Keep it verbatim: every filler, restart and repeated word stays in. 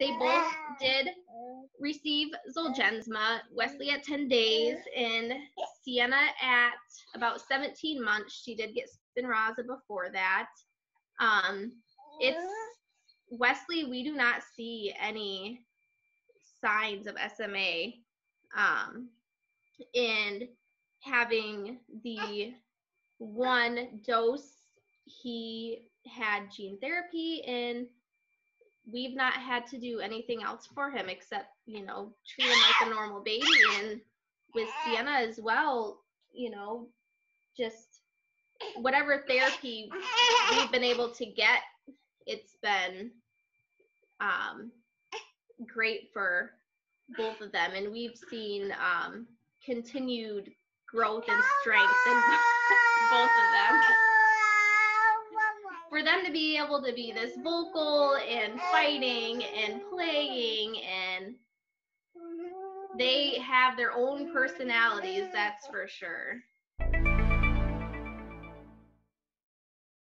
They both did receive Zolgensma, Wesley at ten days, and Sienna at about seventeen months. She did get Spinraza before that. Um, it's Wesley, we do not see any signs of S M A. Um, and having the one dose, he had gene therapy, and we've not had to do anything else for him except, you know, treat him like a normal baby. And with Sienna as well, you know, just whatever therapy we've been able to get, it's been um, great for both of them. And we've seen um, continued growth and strength in both of them. For them to be able to be this vocal and fighting and playing, and they have their own personalities, that's for sure.